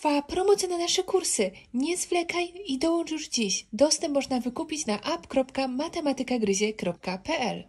trwa promocja na nasze kursy. Nie zwlekaj i dołącz już dziś. Dostęp można wykupić na app.matematykagryzie.pl.